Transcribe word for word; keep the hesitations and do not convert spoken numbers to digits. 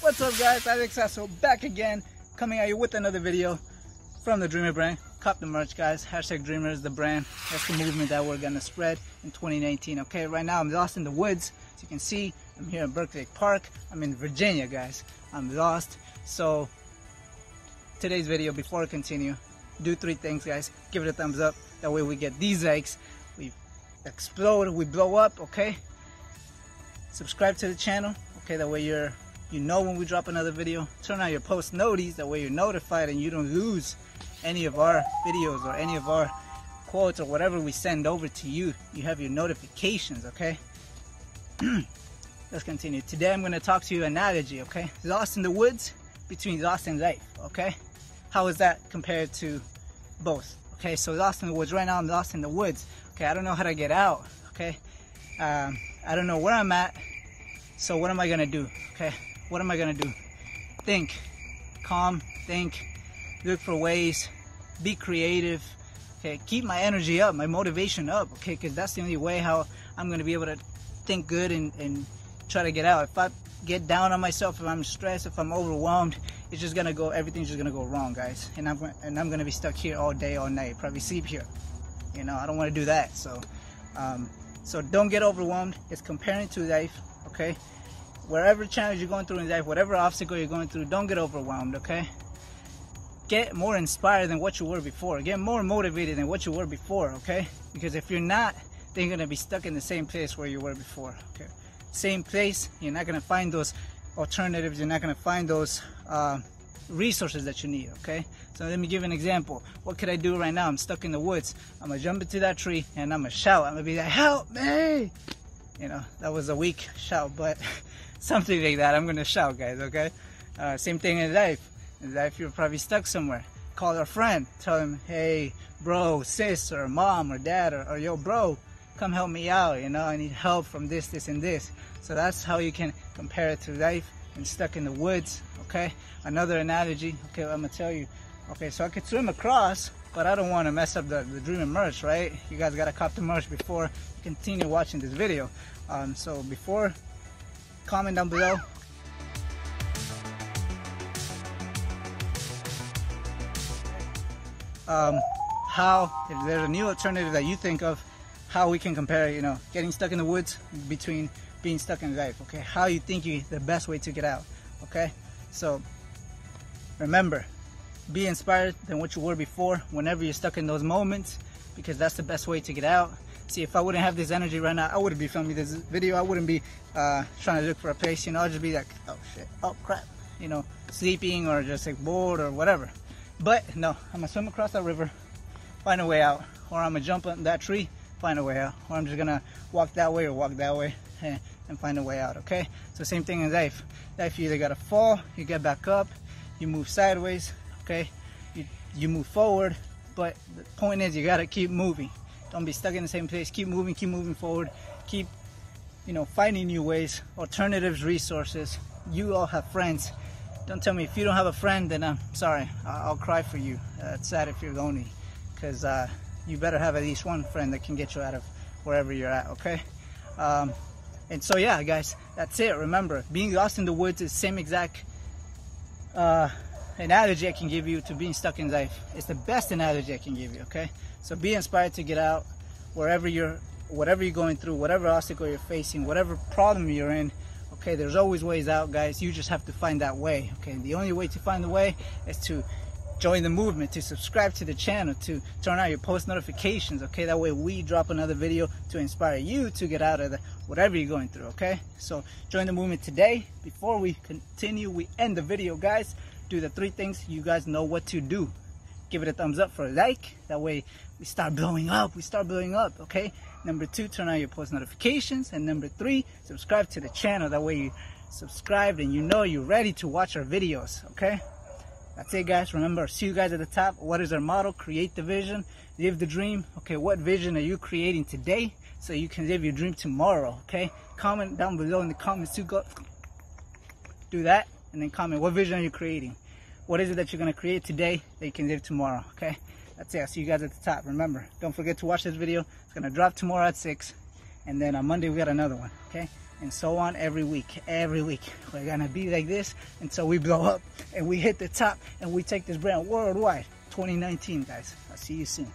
What's up, guys? Alex Asso back again, coming at you with another video from the Dreamer brand. Cop the merch, guys. Hashtag Dreamer is the brand. That's the movement that we're gonna spread in twenty nineteen. Okay, right now I'm lost in the woods. As you can see, I'm here at Burke Lake Park. I'm in Virginia, guys. I'm lost. So today's video, before I continue, do three things, guys. Give it a thumbs up. That way we get these likes. We explode. We blow up. Okay. Subscribe to the channel. Okay. That way you're, you know, when we drop another video. Turn on your post notice. That way you're notified and you don't lose any of our videos or any of our quotes or whatever we send over to you. You have your notifications. Okay. Let's continue. Today I'm going to talk to you analogy. Okay. Lost in the woods between lost in life. Okay. How is that compared to both? Okay, so lost in the woods. Right now I'm lost in the woods. Okay, I don't know how to get out. Okay, um, I don't know where I'm at. So what am I gonna do? Okay, what am I gonna do? Think, calm, think, look for ways, be creative. Okay, keep my energy up, my motivation up. Okay, because that's the only way how I'm gonna be able to think good and, and try to get out. If I get down on myself, if I'm stressed, if I'm overwhelmed, it's just gonna go, everything's just gonna go wrong, guys. And I'm and I'm gonna be stuck here all day, all night, probably sleep here. You know, I don't wanna do that. So um, so don't get overwhelmed. It's comparing to life, okay? Wherever challenge you're going through in life, whatever obstacle you're going through, don't get overwhelmed, okay? Get more inspired than what you were before. Get more motivated than what you were before, okay? Because if you're not, then you're gonna be stuck in the same place where you were before, okay? Same place, you're not gonna find those alternatives, you're not gonna find those uh, resources that you need, okay? So let me give an example. What could I do right now? I'm stuck in the woods. I'm gonna jump into that tree and I'm gonna shout. I'm gonna be like, help me! You know, that was a weak shout, but something like that. I'm gonna shout, guys, okay? Uh, same thing in life. In life, you're probably stuck somewhere. Call a friend, tell them, hey, bro, sis, or mom, or dad, or, or yo, bro, come help me out, you know, I need help from this, this, and this. So that's how you can compare it to life and stuck in the woods, okay? Another analogy, okay, well, I'm gonna tell you. Okay, so I could swim across, but I don't wanna mess up the, the Dreamer merch, right? You guys gotta cop the merch before you continue watching this video. Um, so before, comment down below. Um, how, if there's a new alternative that you think of, how we can compare, you know, getting stuck in the woods between being stuck in life, okay? How you think you, the best way to get out, okay? So, remember, be inspired than what you were before whenever you're stuck in those moments, because that's the best way to get out. See, if I wouldn't have this energy right now, I wouldn't be filming this video, I wouldn't be uh, trying to look for a place, you know, I'd just be like, oh shit, oh crap, you know, sleeping or just like bored or whatever. But, no, I'm gonna swim across that river, find a way out, or I'm gonna jump on that tree, find a way out, or I'm just gonna walk that way or walk that way and, and find a way out, okay? So same thing in life. Life, you either gotta fall, you get back up, you move sideways, okay? You, you move forward, but the point is you gotta keep moving. Don't be stuck in the same place. Keep moving, keep moving forward. Keep, you know, finding new ways, alternatives, resources. You all have friends. Don't tell me if you don't have a friend, then I'm sorry. I'll cry for you. Uh, it's sad if you're lonely, because uh, you better have at least one friend that can get you out of wherever you're at, okay? Um, and so yeah, guys, that's it. Remember, being lost in the woods is the same exact uh, analogy I can give you to being stuck in life. It's the best analogy I can give you, okay? So be inspired to get out wherever you're, whatever you're going through, whatever obstacle you're facing, whatever problem you're in, okay? There's always ways out, guys. You just have to find that way, okay? And the only way to find the way is to join the movement, to subscribe to the channel, to turn on your post notifications, okay? That way we drop another video to inspire you to get out of the, whatever you're going through, okay? So join the movement today. Before we continue, we end the video, guys. Do the three things. You guys know what to do. Give it a thumbs up for a like. That way we start blowing up. We start blowing up, okay? Number two, turn on your post notifications. And number three, subscribe to the channel. That way you subscribed and you know you're ready to watch our videos, okay? That's it, guys. Remember, see you guys at the top. What is our motto? Create the vision, live the dream. Okay, what vision are you creating today so you can live your dream tomorrow? Okay, comment down below in the comments too. Go do that and then comment, what vision are you creating? What is it that you're going to create today that you can live tomorrow? Okay, that's it. I'll see you guys at the top. Remember, don't forget to watch this video. It's going to drop tomorrow at six, and then on Monday we got another one, okay? and so on every week. Every week we're gonna be like this until we blow up and we hit the top and we take this brand worldwide. twenty nineteen, guys. I'll see you soon.